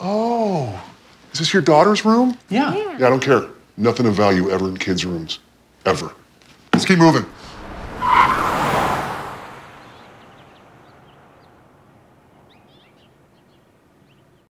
Oh, is this your daughter's room? Yeah. Yeah, I don't care. Nothing of value ever in kids' rooms, ever. Let's keep moving.